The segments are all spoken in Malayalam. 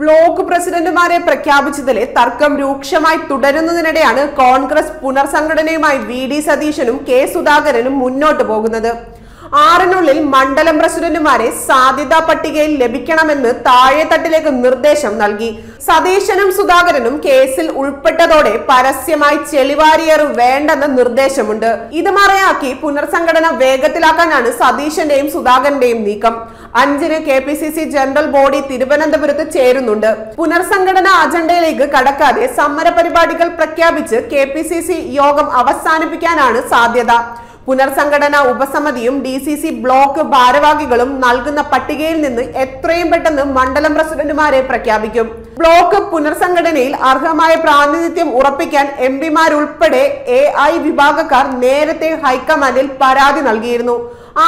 ബ്ലോക്ക് പ്രസിഡന്റുമാരെ പ്രഖ്യാപിച്ചതിലെ തർക്കം രൂക്ഷമായി തുടരുന്നതിനിടെയാണ് കോൺഗ്രസ് പുനർസംഘടനയുമായി വി ഡി സതീശനും കെ സുധാകരനും മുന്നോട്ട് പോകുന്നത്. ആറിനുള്ളിൽ മണ്ഡലം പ്രസിഡന്റുമാരെ സാധ്യതാ പട്ടികയിൽ ലഭിക്കണമെന്ന് താഴെത്തട്ടിലേക്ക് നിർദ്ദേശം നൽകി. സതീശനും സുധാകരനും കേസിൽ ഉൾപ്പെട്ടതോടെ പരസ്യമായി ചെളിവാരിയേറും വേണ്ടെന്ന നിർദ്ദേശമുണ്ട്. ഇത് മറയാക്കി പുനർസംഘടന വേഗത്തിലാക്കാനാണ് സതീശന്റെയും സുധാകരന്റെയും നീക്കം. 5-ന് KPCC ജനറൽ ബോഡി തിരുവനന്തപുരത്ത് ചേരുന്നുണ്ട്. പുനർസംഘടന അജണ്ടയിലേക്ക് കടക്കാതെ സമര പരിപാടികൾ പ്രഖ്യാപിച്ച് KPCC യോഗം അവസാനിപ്പിക്കാനാണ് സാധ്യത. പുനർസംഘടന ഉപസമിതിയും DCC ബ്ലോക്ക് ഭാരവാഹികളും നൽകുന്ന പട്ടികയിൽ നിന്ന് എത്രയും പെട്ടെന്ന് മണ്ഡലം പ്രസിഡന്റുമാരെ പ്രഖ്യാപിക്കും. ബ്ലോക്ക് പുനർസംഘടനയിൽ അർഹമായ പ്രാതിനിധ്യം ഉറപ്പിക്കാൻ MP മാരുൾപ്പെടെ AI വിഭാഗക്കാർ നേരത്തെ ഹൈക്കമാൻഡിൽ പരാതി നൽകിയിരുന്നു.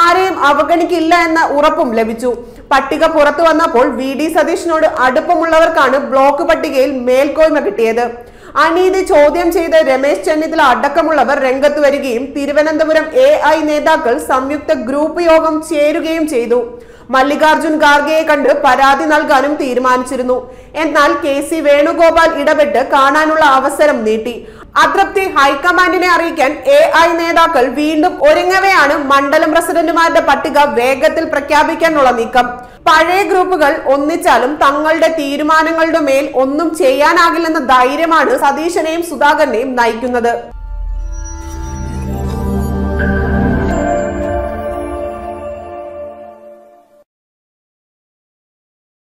ആരെയും അവഗണിക്കില്ല എന്ന ഉറപ്പും ലഭിച്ചു. പട്ടിക പുറത്തു വന്നപ്പോൾ VD സതീശനോട് അടുപ്പമുള്ളവർക്കാണ് ബ്ലോക്ക് പട്ടികയിൽ മേൽക്കോയ്മ കിട്ടിയത്. അനീതി ചോദ്യം ചെയ്ത രമേശ് ചെന്നിത്തല അടക്കമുള്ളവർ രംഗത്ത് വരികയും തിരുവനന്തപുരം AI നേതാക്കൾ സംയുക്ത ഗ്രൂപ്പ് യോഗം ചേരുകയും ചെയ്തു. മല്ലികാർജുൻ ഖാർഗെയെ കണ്ട് പരാതി നൽകാനും തീരുമാനിച്ചിരുന്നു. എന്നാൽ KC വേണുഗോപാൽ ഇടപെട്ട് കാണാനുള്ള അവസരം നീട്ടി. അതൃപ്തി ഹൈക്കമാൻഡിനെ അറിയിക്കാൻ AI നേതാക്കൾ വീണ്ടും ഒരുങ്ങവെയാണ് മണ്ഡലം പ്രസിഡന്റുമാരുടെ പട്ടിക വേഗത്തിൽ പ്രഖ്യാപിക്കാനുള്ള നീക്കം. പഴയ ഗ്രൂപ്പുകൾ ഒന്നിച്ചാലും തങ്ങളുടെ തീരുമാനങ്ങളുടെ മേൽ ഒന്നും ചെയ്യാനാകില്ലെന്ന ധൈര്യമാണ് സതീശനെയും സുധാകരനെയും നയിക്കുന്നത്.